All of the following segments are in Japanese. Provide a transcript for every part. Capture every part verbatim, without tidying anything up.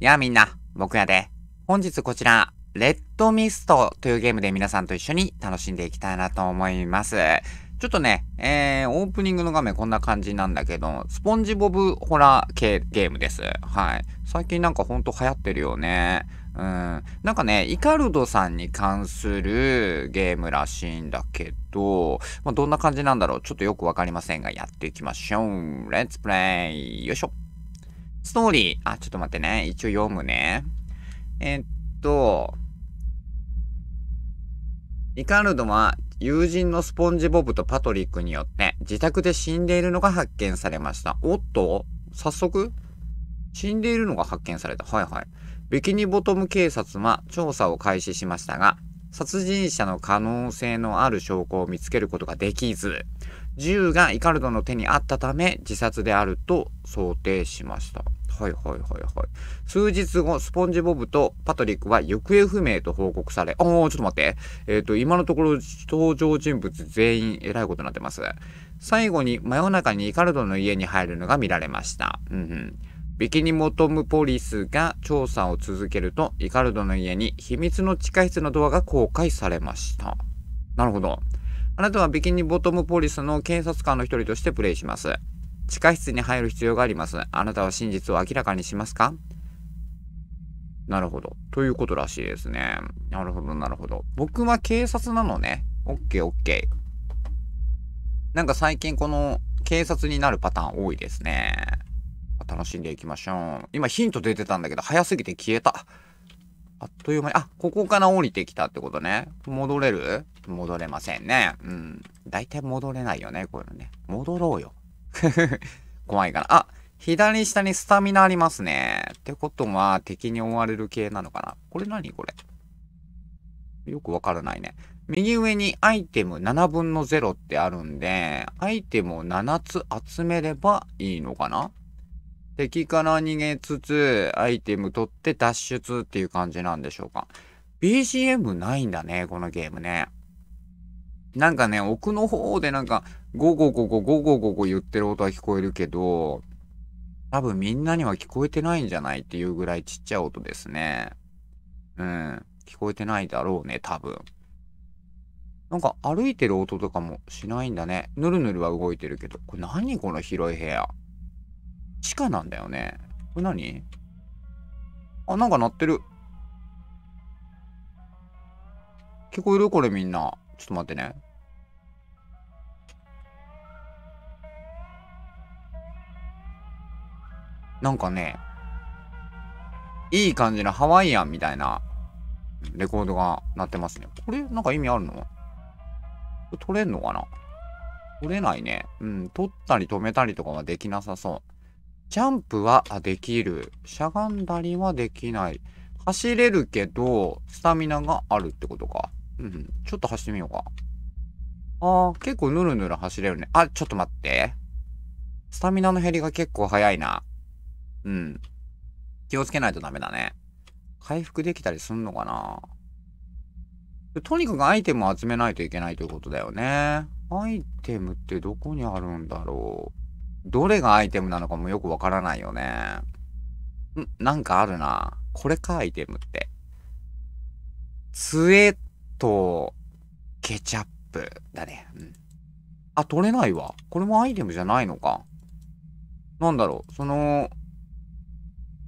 やあみんな、僕やで。本日こちら、レッドミストというゲームで皆さんと一緒に楽しんでいきたいなと思います。ちょっとね、えー、オープニングの画面こんな感じなんだけど、スポンジボブホラー系ゲームです。はい。最近なんかほんと流行ってるよね。うん。なんかね、イカルドさんに関するゲームらしいんだけど、まあ、どんな感じなんだろうちょっとよくわかりませんが、やっていきましょう。レッツプレイ。よいしょ。ストーリー。あ、ちょっと待ってね。一応読むね。えー、っと、イカルドは、友人のスポンジボブとパトリックによって自宅で死んでいるのが発見されました。おっと早速死んでいるのが発見された。はいはい。ビキニボトム警察は調査を開始しましたが、殺人者の可能性のある証拠を見つけることができず、銃がイカルドの手にあったため自殺であると想定しました。はいはいはいはい。数日後、スポンジボブとパトリックは行方不明と報告され、ああ、ちょっと待って。えっと、今のところ登場人物全員えらいことになってます。最後に真夜中にイカルドの家に入るのが見られました。うんうん。ビキニボトムポリスが調査を続けると、イカルドの家に秘密の地下室のドアが公開されました。なるほど。あなたはビキニボトムポリスの警察官の一人としてプレイします。地下室に入る必要があります。あなたは真実を明らかにしますか？なるほど。ということらしいですね。なるほど、なるほど。僕は警察なのね。オッケー、オッケー。なんか最近この警察になるパターン多いですね。楽しんでいきましょう。今ヒント出てたんだけど、早すぎて消えた。あっという間に、あ、ここから降りてきたってことね。戻れる？戻れませんね。うん。大体戻れないよね、こういうのね。戻ろうよ。怖いかな。あ、左下にスタミナありますね。ってことは、敵に追われる系なのかな。これ何これ。よくわからないね。右上にアイテムななぶんのゼロってあるんで、アイテムをななつ集めればいいのかな。敵から逃げつつ、アイテム取って脱出っていう感じなんでしょうか。ビージーエム ないんだね、このゲームね。なんかね、奥の方でなんか、ゴゴゴゴゴゴゴゴ言ってる音は聞こえるけど、多分みんなには聞こえてないんじゃないっていうぐらいちっちゃい音ですね。うん。聞こえてないだろうね、多分。なんか歩いてる音とかもしないんだね。ぬるぬるは動いてるけど。これ何この広い部屋。地下なんだよね。これ何？あ、なんか鳴ってる。聞こえる？これみんな。ちょっと待ってね。なんかね、いい感じのハワイアンみたいなレコードが鳴ってますね。これなんか意味あるの？取れんのかな？取れないね。うん。取ったり止めたりとかはできなさそう。ジャンプはできる。しゃがんだりはできない。走れるけど、スタミナがあるってことか。うん。ちょっと走ってみようか。あー、結構ぬるぬる走れるね。あ、ちょっと待って。スタミナの減りが結構早いな。うん。気をつけないとダメだね。回復できたりすんのかな？とにかくアイテムを集めないといけないということだよね。アイテムってどこにあるんだろう。どれがアイテムなのかもよくわからないよね。ん、なんかあるな。これか、アイテムって。杖と、ケチャップだね。うん。あ、取れないわ。これもアイテムじゃないのか。なんだろう。その、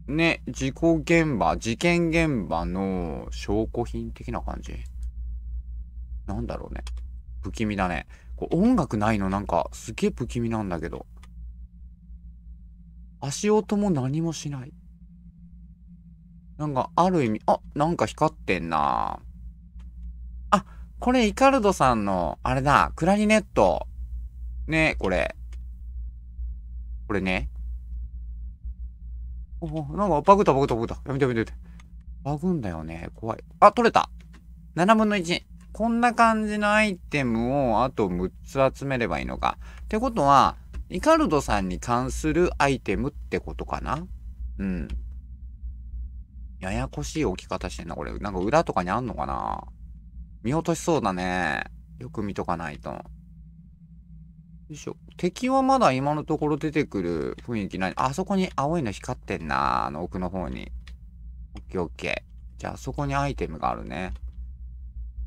ね、事故現場、事件現場の証拠品的な感じ。なんだろうね。不気味だね。こう音楽ないのなんかすげえ不気味なんだけど。足音も何もしない。なんかある意味、あ、なんか光ってんな。あ、これイカルドさんの、あれだ、クラリネット。ね、これ。これね。なんかバグったバグったバグった。やめてやめてやめて。バグんだよね。怖い。あ、取れた。ななぶんのいち。こんな感じのアイテムをあとむっつ集めればいいのか。ってことは、イカルドさんに関するアイテムってことかな？うん。ややこしい置き方してんな、これ。なんか裏とかにあんのかな？見落としそうだね。よく見とかないと。よいしょ。敵はまだ今のところ出てくる雰囲気ない。あそこに青いの光ってんな。あの奥の方に。オッケーオッケー。じゃあ、あそこにアイテムがあるね。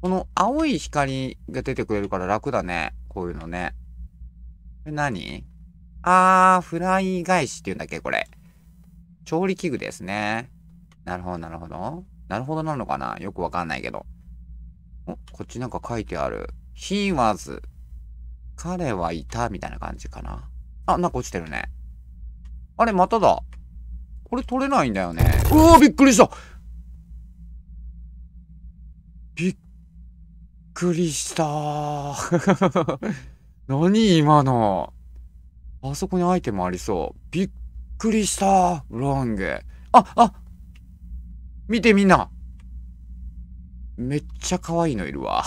この青い光が出てくれるから楽だね。こういうのね。これ何？あー、フライ返しって言うんだっけ、これ。調理器具ですね。なるほど、なるほど。なるほどなのかな？よくわかんないけど。お、こっちなんか書いてある。He was. 彼はいた、みたいな感じかな。あ、なんか落ちてるね。あれ、まただ。これ取れないんだよね。うわー、びっくりした。びっくりしたー。何今の。あそこにアイテムありそう。びっくりしたー。ロング。あ、あ、見てみんな。めっちゃ可愛いのいるわ。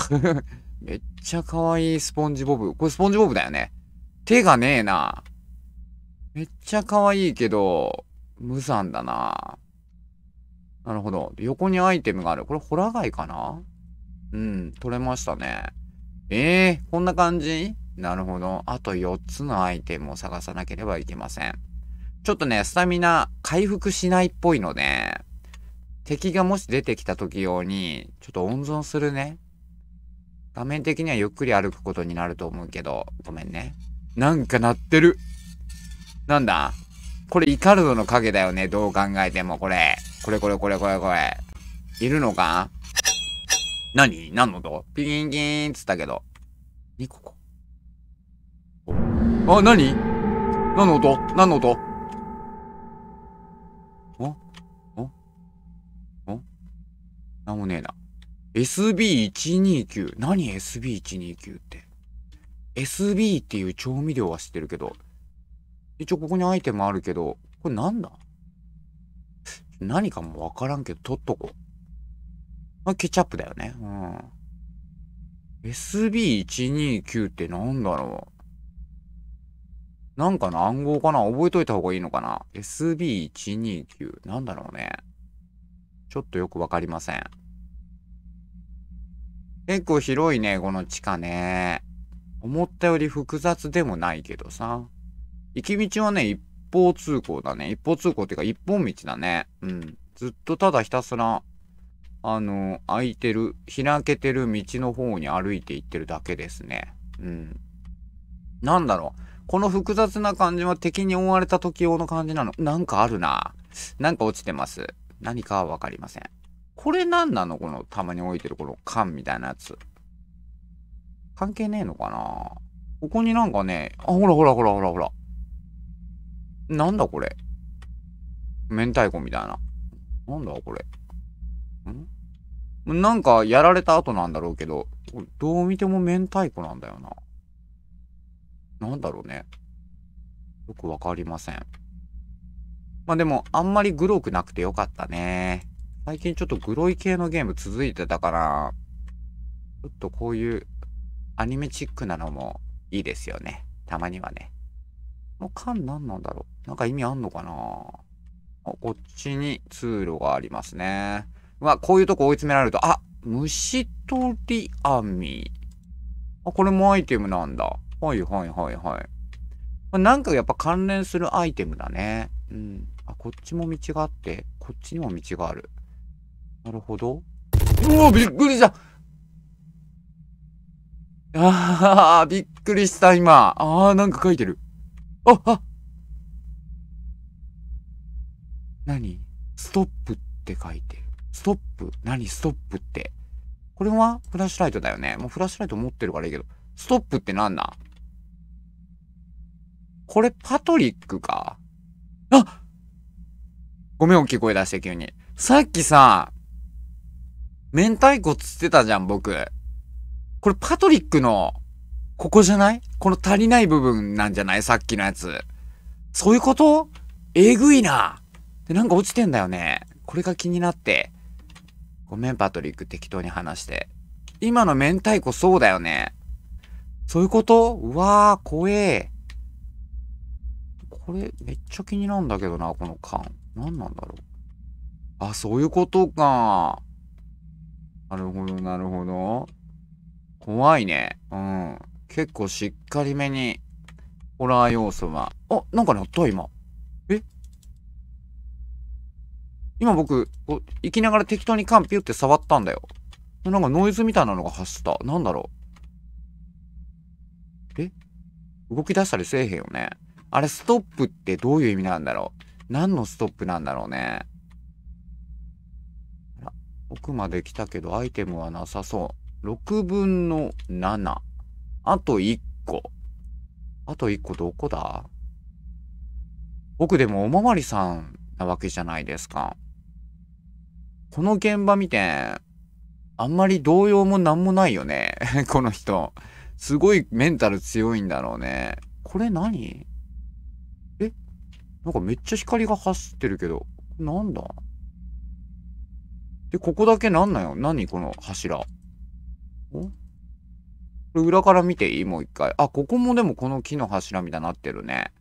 めっちゃ可愛いスポンジボブ。これスポンジボブだよね。手がねえな。めっちゃ可愛いけど、無残だな。なるほど。横にアイテムがある。これホラガイかな？うん、取れましたね。ええー、こんな感じ？なるほど。あとよっつのアイテムを探さなければいけません。ちょっとね、スタミナ回復しないっぽいので、敵がもし出てきた時用に、ちょっと温存するね。画面的にはゆっくり歩くことになると思うけど、ごめんね。なんか鳴ってる。なんだ？これイカルドの影だよね。どう考えてもこれ。これこれこれこれこれ。いるのか？何？何の音？ピキンキーンっつったけど。にここ。あ、何？何の音？何の音？お？お？お？なんもねえな。エスビーいちにーきゅう。何 エスビーいちにーきゅう って。エスビー っていう調味料は知ってるけど。一応ここにアイテムあるけど、これなんだ？何かもわからんけど、取っとこう。まあ、ケチャップだよね。うん。エスビーいちにーきゅう ってなんだろう。なんかの暗号かな？覚えといた方がいいのかな？ エスビーいちにーきゅう。なんだろうね。ちょっとよくわかりません。結構広いね、この地下ね。思ったより複雑でもないけどさ。行き道はね、一方通行だね。一方通行っていうか、一本道だね。うん。ずっとただひたすら、あの、空いてる、開けてる道の方に歩いていってるだけですね。うん。なんだろう。この複雑な感じは敵に追われた時用の感じなの。なんかあるな。なんか落ちてます。何かはわかりません。これなんなの？この、たまに置いてるこの缶みたいなやつ。関係ねえのかな？ここになんかね、あ、ほらほらほらほらほら。なんだこれ。明太子みたいな。なんだこれ。ん？なんかやられた後なんだろうけど、どう見ても明太子なんだよな。なんだろうね。よくわかりません。まあでも、あんまりグロくなくてよかったね。最近ちょっとグロい系のゲーム続いてたから、ちょっとこういうアニメチックなのもいいですよね。たまにはね。この缶何なんだろう？なんか意味あんのかな？あ、こっちに通路がありますね。うわ、こういうとこ追い詰められると、あ、虫取り網。あ、これもアイテムなんだ。はいはいはいはい。なんかやっぱ関連するアイテムだね。うん。あ、こっちも道があって、こっちにも道がある。なるほど。うわ、びっくりした！あー、びっくりした今。あー、なんか書いてる。あ、あ、何？ストップって書いてる。ストップ？何ストップって。これはフラッシュライトだよね。もうフラッシュライト持ってるからいいけど。ストップってなんだ？これパトリックか。あ！ごめん、大きい声出して急に。さっきさ、明太子つってたじゃん、僕。これパトリックの、ここじゃない？この足りない部分なんじゃない？さっきのやつ。そういうこと？えぐいな。で、なんか落ちてんだよね。これが気になって。ごめん、パトリック、適当に話して。今の明太子そうだよね。そういうこと？うわー、怖え。これ、めっちゃ気になるんだけどな、この缶。何なんだろう。あ、そういうことか。なるほど、なるほど。怖いね。うん。結構しっかりめに、ホラー要素は。あ、なんか鳴った今。え？今僕、行きながら適当にカンピュって触ったんだよ。なんかノイズみたいなのが発した。なんだろう。え？動き出したりせえへんよね。あれ、ストップってどういう意味なんだろう。何のストップなんだろうね。あら、奥まで来たけどアイテムはなさそう。ろくぶんのなな。あといっこ。あといっこどこだ？僕でもおまわりさんなわけじゃないですか。この現場見て、あんまり動揺もなんもないよね。この人。すごいメンタル強いんだろうね。これ何？え？なんかめっちゃ光が走ってるけど。なんだ？で、ここだけなんなんよ。何この柱。お？裏から見ていい？もう一回。あ、ここもでもこの木の柱みたいになってるね。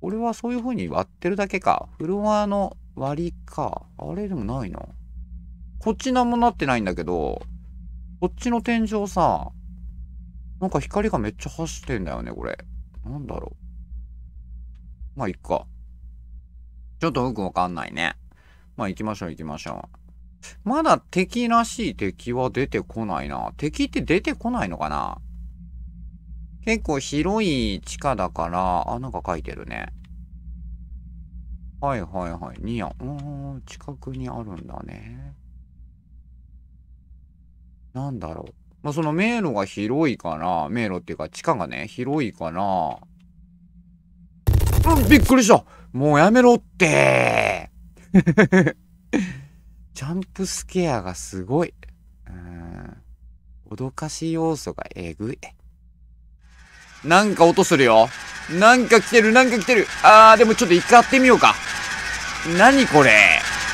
俺はそういう風に割ってるだけか。フロアの割りか。あれでもないな。こっちなんもなってないんだけど、こっちの天井さ、なんか光がめっちゃ走ってんだよね、これ。なんだろう。まあ、いっか。ちょっとよくわかんないね。まあ、行きましょう、行きましょう。まだ敵らしい敵は出てこないな。敵って出てこないのかな？結構広い地下だから、あ、なんか書いてるね。はいはいはい。ニア。うーん、近くにあるんだね。なんだろう。まあ、その迷路が広いから、迷路っていうか地下がね、広いから。うん、びっくりした！もうやめろってージャンプスケアがすごい。うーん。脅かし要素がえぐい。なんか音するよ。なんか来てる、なんか来てる。あー、でもちょっと一回やってみようか。何これ？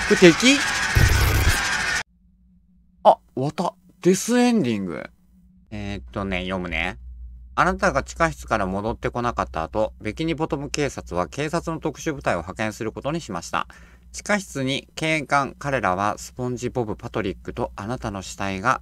これ敵？あ、終わった。デスエンディング。えーっとね、読むね。あなたが地下室から戻ってこなかった後、ビキニボトム警察は警察の特殊部隊を派遣することにしました。地下室に警官、彼らはスポンジボブ・パトリックとあなたの死体が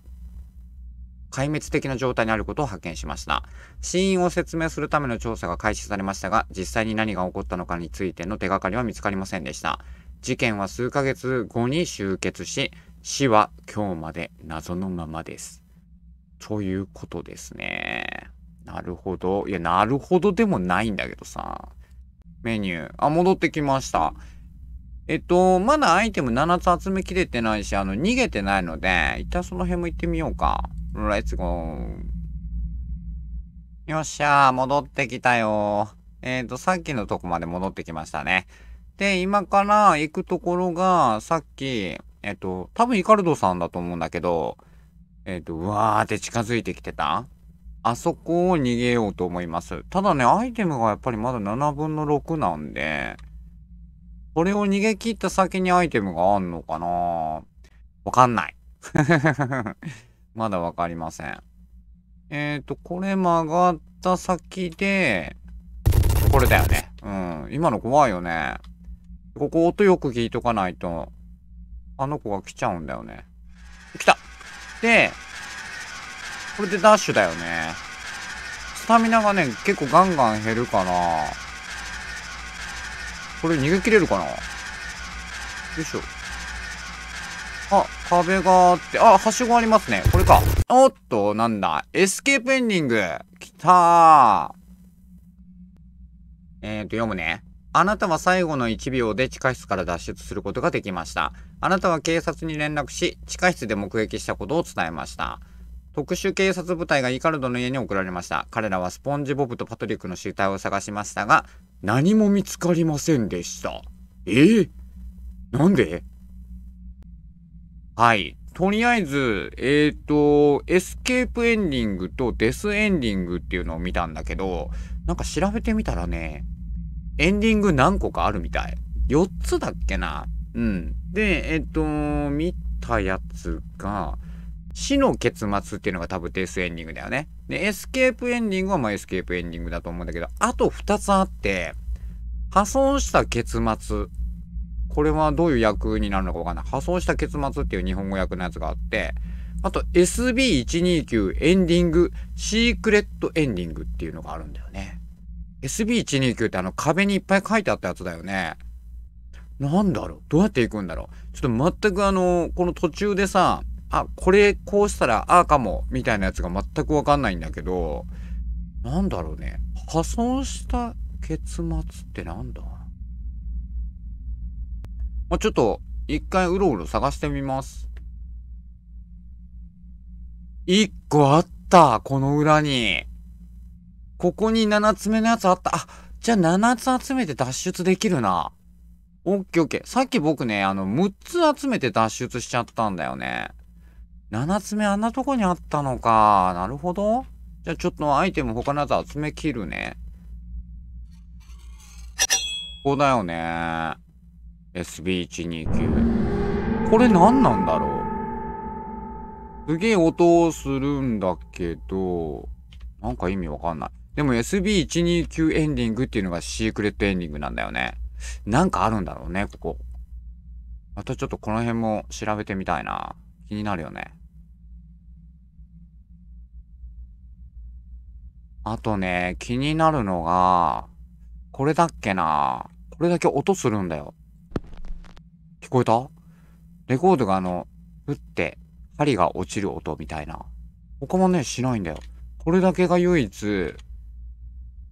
壊滅的な状態にあることを発見しました。死因を説明するための調査が開始されましたが、実際に何が起こったのかについての手がかりは見つかりませんでした。事件は数ヶ月後に終結し、死は今日まで謎のままです。ということですね。なるほど。いや、なるほどでもないんだけどさ。メニュー。あ、戻ってきました。えっと、まだアイテムななつ集めきれてないし、あの、逃げてないので、一旦その辺も行ってみようか。レッツゴー。よっしゃー、戻ってきたよー。えっと、さっきのとこまで戻ってきましたね。で、今から行くところが、さっき、えっと、多分イカルドさんだと思うんだけど、えっと、うわーって近づいてきてた？あそこを逃げようと思います。ただね、アイテムがやっぱりまだななぶんのろくなんで、これを逃げ切った先にアイテムがあんのかな？わかんない。まだわかりません。えっと、これ曲がった先で、これだよね。うん。今の怖いよね。ここ音よく聞いとかないと、あの子が来ちゃうんだよね。来た！で、これでダッシュだよね。スタミナがね、結構ガンガン減るから、これ逃げ切れるかな？よいしょ。あ、壁があって、あ、はしごありますね。これか。おっと、なんだ。エスケープエンディング。きたー。えーと、読むね。あなたは最後のいちびょうで地下室から脱出することができました。あなたは警察に連絡し、地下室で目撃したことを伝えました。特殊警察部隊がイカルドの家に送られました。彼らはスポンジボブとパトリックの死体を探しましたが、何も見つかりませんでした。えー、なんで？はい。とりあえず、えっと、エスケープエンディングとデスエンディングっていうのを見たんだけど、なんか調べてみたらね、エンディング何個かあるみたい。よっつだっけな。うん。で、えっと、見たやつが、死の結末っていうのが多分デスエンディングだよね。で、エスケープエンディングはまあエスケープエンディングだと思うんだけど、あとふたつあって、破損した結末。これはどういう訳になるのかわかんない。破損した結末っていう日本語訳のやつがあって、あと エスビーいちにーきゅう エンディング、シークレットエンディングっていうのがあるんだよね。エスビーいちにーきゅう ってあの壁にいっぱい書いてあったやつだよね。なんだろう、どうやっていくんだろう。ちょっと全くあの、この途中でさ、あ、これこうしたらああかも、みたいなやつが全くわかんないんだけど、なんだろうね。破損した結末ってなんだ？まあ、ちょっと、一回うろうろ探してみます。一個あった、この裏に。ここにななつめのやつあった。あ、じゃあななつ集めて脱出できるな。オッケーオッケー。さっき僕ね、あの、むっつ集めて脱出しちゃったんだよね。ななつめあんなとこにあったのか。なるほど。じゃあちょっとアイテム他のやつ集め切るね。ここだよね。エスビーいちにきゅう。これ何なんだろう。すげえ音をするんだけど、なんか意味わかんない。でも エスビーいちにきゅう エンディングっていうのがシークレットエンディングなんだよね。なんかあるんだろうね、ここ。またちょっとこの辺も調べてみたいな。気になるよね。あとね、気になるのが、これだっけな。これだけ音するんだよ。聞こえた？レコードがあの、打って、針が落ちる音みたいな。他もね、しないんだよ。これだけが唯一、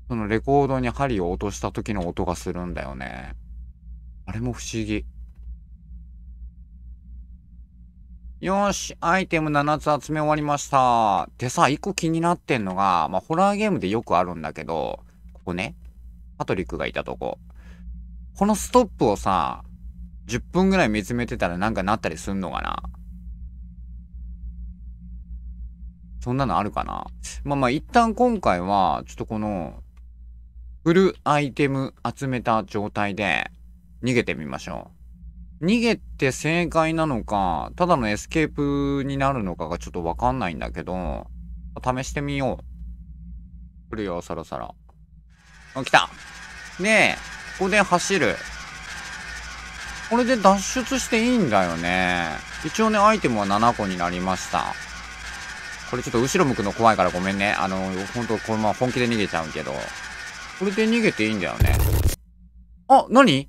そのレコードに針を落とした時の音がするんだよね。あれも不思議。よし、アイテムななつ集め終わりました。でさ、一個気になってんのが、まあ、ホラーゲームでよくあるんだけど、ここね、パトリックがいたとこ。このストップをさ、じゅっぷんぐらい見つめてたらなんかなったりすんのかな？そんなのあるかな？まあまあ一旦今回は、ちょっとこの、フルアイテム集めた状態で逃げてみましょう。逃げて正解なのか、ただのエスケープになるのかがちょっとわかんないんだけど、試してみよう。来るよ、そろそろ。あ、来た。で、ここで走る。これで脱出していいんだよね。一応ね、アイテムはななこになりました。これちょっと後ろ向くの怖いからごめんね。あの、ほんと、このまま本気で逃げちゃうけど。これで逃げていいんだよね。あ、なに？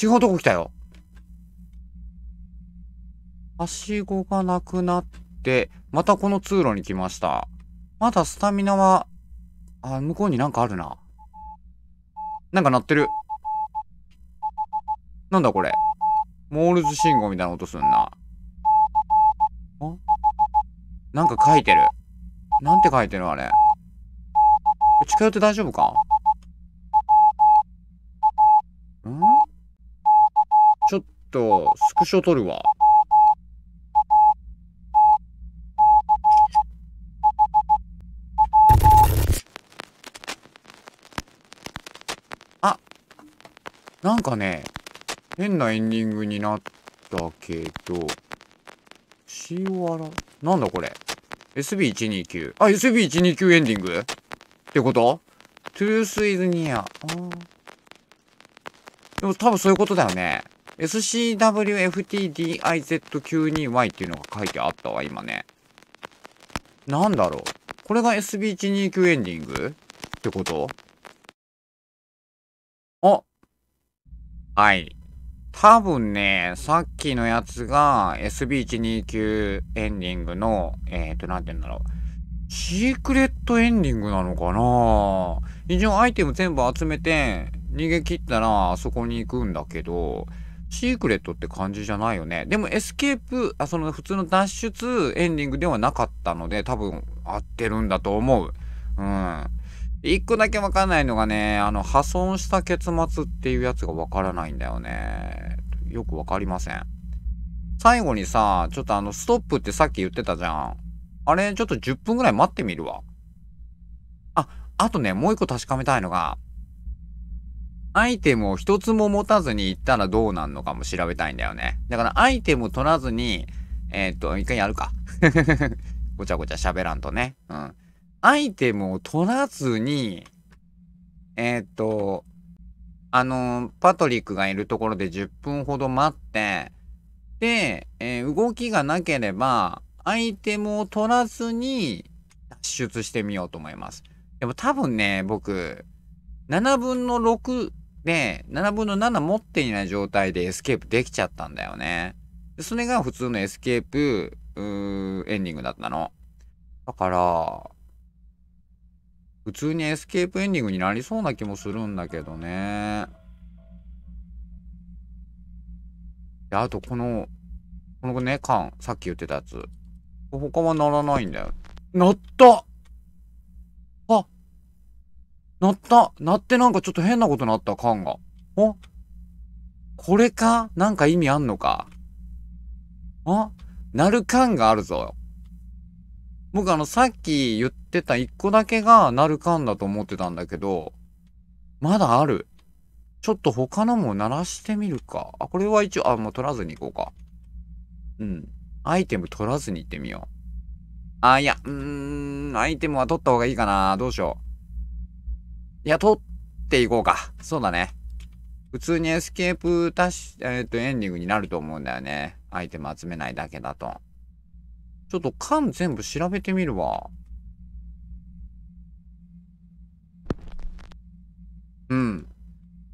違うとこ来たよ。はしごがなくなって、またこの通路に来ました。まだスタミナは、あ、向こうになんかあるな。なんか鳴ってる。なんだこれ。モールズ信号みたいな音すんな。あ？なんか書いてる。なんて書いてるあれ。近寄って大丈夫か？ん？ちょっと、スクショ撮るわ。なんかね、変なエンディングになったけど、しおわら、なんだこれ ?エスビーいちにきゅう。あ、エスビーいちにきゅう エンディングってこと？ Truth is near。あー。でも多分そういうことだよね。エスシーダブリューエフティーディーアイゼットきゅうにワイ っていうのが書いてあったわ、今ね。なんだろう。これが エスビーいちにきゅう エンディングってこと？あ！はい。多分ね、さっきのやつが エスビーいちにきゅう エンディングの、えっと、なんて言うんだろう。シークレットエンディングなのかな？一応アイテム全部集めて逃げ切ったらあそこに行くんだけど、シークレットって感じじゃないよね。でもエスケープ、あ、その普通の脱出エンディングではなかったので、多分合ってるんだと思う。うん。一個だけわかんないのがね、あの、破損した結末っていうやつがわからないんだよね。よくわかりません。最後にさ、ちょっとあの、ストップってさっき言ってたじゃん。あれ、ちょっとじゅっぷんぐらい待ってみるわ。あ、あとね、もう一個確かめたいのが、アイテムを一つも持たずに行ったらどうなんのかも調べたいんだよね。だから、アイテム取らずに、えー、っと、一回やるか。ごちゃごちゃ喋らんとね。うん。アイテムを取らずに、えっと、あのー、パトリックがいるところでじゅっぷんほど待って、で、えー、動きがなければ、アイテムを取らずに脱出してみようと思います。でも多分ね、僕、ななぶんのろくで、ななぶんのなな持っていない状態でエスケープできちゃったんだよね。でそれが普通のエスケープ、うー、エンディングだったの。だから、普通にエスケープエンディングになりそうな気もするんだけどね。で、あとこの、このね、缶、さっき言ってたやつ。他はならないんだよ。なった!あ!なった!なってなんかちょっと変なことなった、缶が。あ?これか?なんか意味あんのか?あ?なる缶があるぞ。僕あの、さっき言ってた一個だけがなる缶だと思ってたんだけど、まだある。ちょっと他のも鳴らしてみるか。あ、これは一応、あ、もう取らずに行こうか。うん。アイテム取らずに行ってみよう。あ、いや、うーん、アイテムは取った方がいいかな。どうしよう。いや、取っていこうか。そうだね。普通にエスケープ足し、えっと、エンディングになると思うんだよね。アイテム集めないだけだと。ちょっと缶全部調べてみるわ。うん。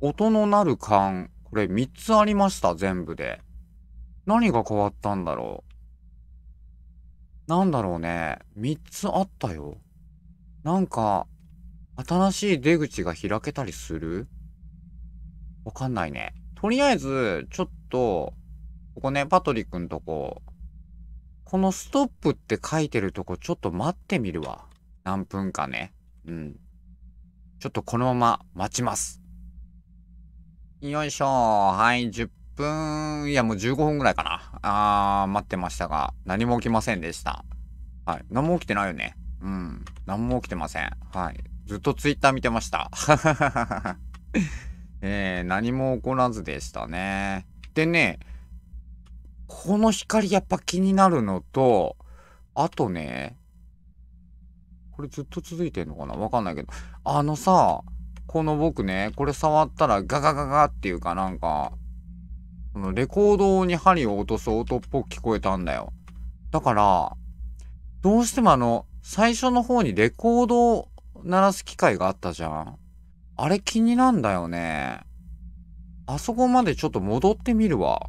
音のなる缶。これみっつありました、全部で。何が変わったんだろう。なんだろうね。みっつあったよ。なんか、新しい出口が開けたりする?わかんないね。とりあえず、ちょっと、ここね、パトリックのとこ、このストップって書いてるとこ、ちょっと待ってみるわ。何分かね。うん。ちょっとこのまま待ちます。よいしょー。はい、じゅっぷん、いやもうじゅうごふんぐらいかな。あー、待ってましたが、何も起きませんでした。はい。何も起きてないよね。うん。何も起きてません。はい。ずっとツイッター見てました。えー、何も起こらずでしたね。でね、この光やっぱ気になるのと、あとね、これずっと続いてんのかな?わかんないけど、あのさ、この僕ね、これ触ったらガガガガっていうかなんか、このレコードに針を落とす音っぽく聞こえたんだよ。だから、どうしてもあの、最初の方にレコードを鳴らす機会があったじゃん。あれ気になんだよね。あそこまでちょっと戻ってみるわ。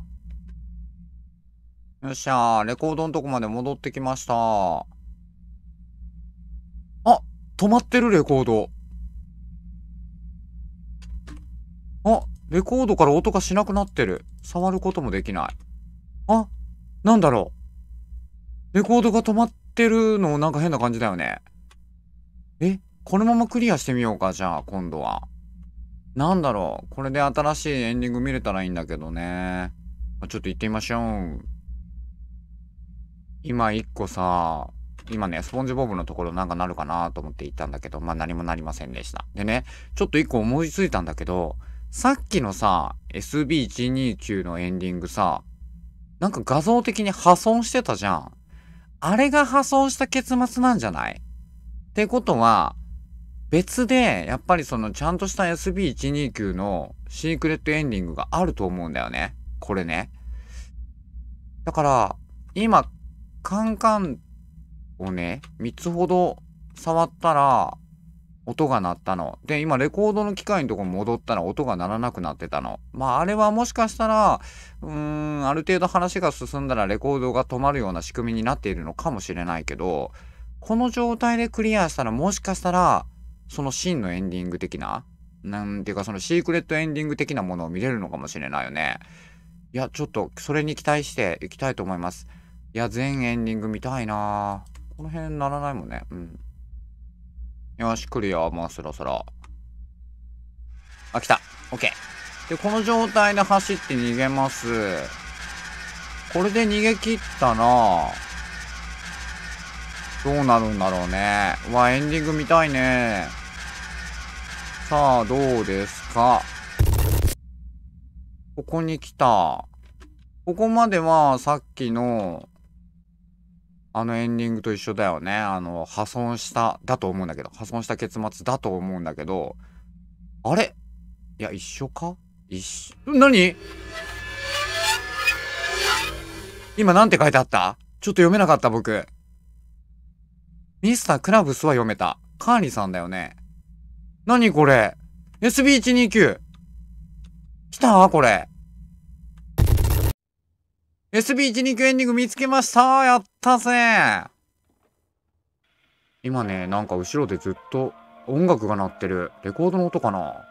よっしゃー、レコードのとこまで戻ってきました。あ、止まってるレコード。あ、レコードから音がしなくなってる。触ることもできない。あ、なんだろう。レコードが止まってるのなんか変な感じだよね。え、このままクリアしてみようか、じゃあ、今度は。なんだろう。これで新しいエンディング見れたらいいんだけどね。ちょっと行ってみましょう。今一個さ、今ね、スポンジボブのところなんかなるかなと思って行ったんだけど、まあ何もなりませんでした。でね、ちょっと一個思いついたんだけど、さっきのさ、エスビーいちにーきゅう のエンディングさ、なんか画像的に破損してたじゃん。あれが破損した結末なんじゃない?ってことは、別で、やっぱりそのちゃんとした エスビーいちにーきゅう のシークレットエンディングがあると思うんだよね。これね。だから、今、カンカンをね、みっつほど触ったら、音が鳴ったの。で、今、レコードの機械のとこに戻ったら音が鳴らなくなってたの。まあ、あれはもしかしたら、うーん、ある程度話が進んだらレコードが止まるような仕組みになっているのかもしれないけど、この状態でクリアしたら、もしかしたら、その真のエンディング的な、なんていうか、そのシークレットエンディング的なものを見れるのかもしれないよね。いや、ちょっと、それに期待していきたいと思います。いや、全エンディング見たいなぁ。この辺ならないもんね。うん。よし、クリア。もうそろそろ。あ、来た。オッケー。で、この状態で走って逃げます。これで逃げ切ったな。どうなるんだろうね。うわ、エンディング見たいね。さあ、どうですか。ここに来た。ここまではさっきのあのエンディングと一緒だよね。あの、破損した、だと思うんだけど、破損した結末だと思うんだけど、あれ?いや、一緒か?一緒、何?今なんて書いてあった?ちょっと読めなかった僕。ミスタークラブスは読めた。カーリーさんだよね。何これ ?エスビーいちにーきゅう!来たこれ。エスビーいちにきゅう エンディング見つけましたー。やったぜ。今ね、なんか後ろでずっと音楽が鳴ってる。レコードの音かな。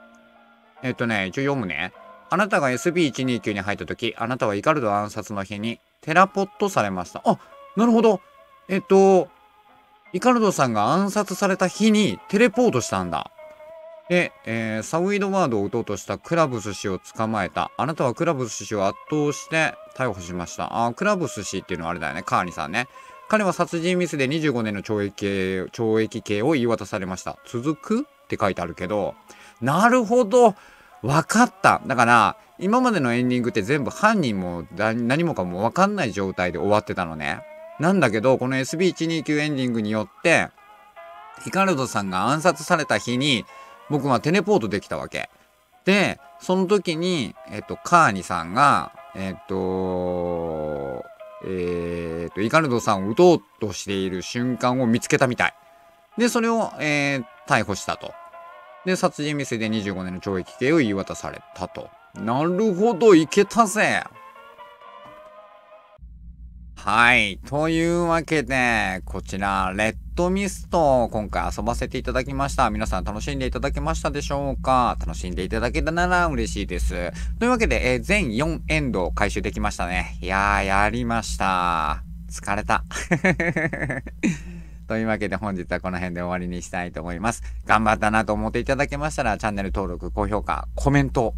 えっとね、一応読むね。あなたが エスビーいちにきゅう に入った時、あなたはイカルド暗殺の日にテラポットされました。あ、なるほど。えっと、イカルドさんが暗殺された日にテレポートしたんだ。で、えー、サウィドワードを撃とうとしたクラブス氏を捕まえた。あなたはクラブス氏を圧倒して逮捕しました。あ、クラブス氏っていうのはあれだよね。カーニさんね。彼は殺人未遂でにじゅうごねんの懲役、懲役刑を言い渡されました。続くって書いてあるけど、なるほど。わかった。だから、今までのエンディングって全部犯人も何もかもわかんない状態で終わってたのね。なんだけど、この エスビーいちにきゅう エンディングによって、ヒカルドさんが暗殺された日に、僕はテレポートできたわけ。で、その時に、えっと、カーニさんが、えっと、えー、っと、イカルドさんを撃とうとしている瞬間を見つけたみたい。で、それを、えー、逮捕したと。で、殺人未遂でにじゅうごねんの懲役刑を言い渡されたと。なるほど、いけたぜ。はい。というわけで、こちら、レッドミストを今回遊ばせていただきました。皆さん楽しんでいただけましたでしょうか？楽しんでいただけたなら嬉しいです。というわけで、えー、全よんエンドを回収できましたね。いやー、やりました。疲れた。というわけで本日はこの辺で終わりにしたいと思います。頑張ったなと思っていただけましたら、チャンネル登録、高評価、コメント、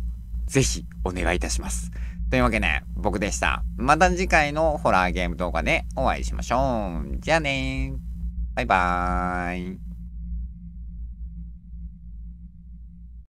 ぜひお願いいたします。というわけで、僕でした。また次回のホラーゲーム動画でお会いしましょう。じゃあねー。バイバーイ。